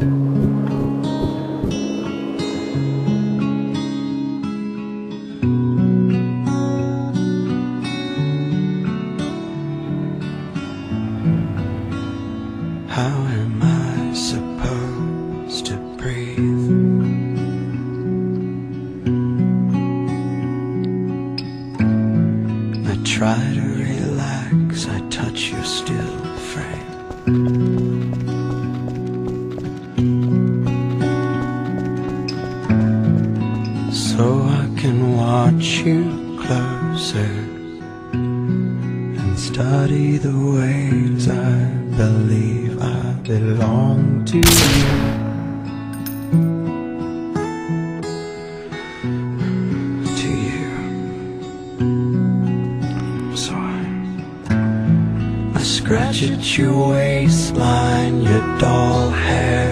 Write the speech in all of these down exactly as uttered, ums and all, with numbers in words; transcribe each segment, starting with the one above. How am I supposed to breathe? I try to relax, I touch your still frame. So I can watch you closer and study the ways I believe I belong to you, to you. I'm sorry. I scratch at your waistline, your doll hair.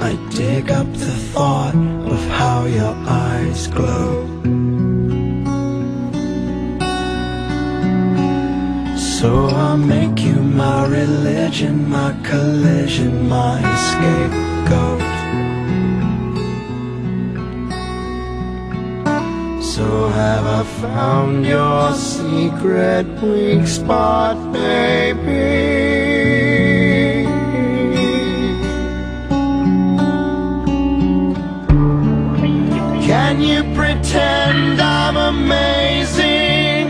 I dig up the thought of how your eyes glow. So I make you my religion, my collision, my scapegoat. So have I found your secret weak spot, baby? Can you pretend I'm amazing?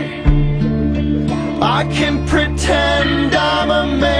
I can pretend I'm a man.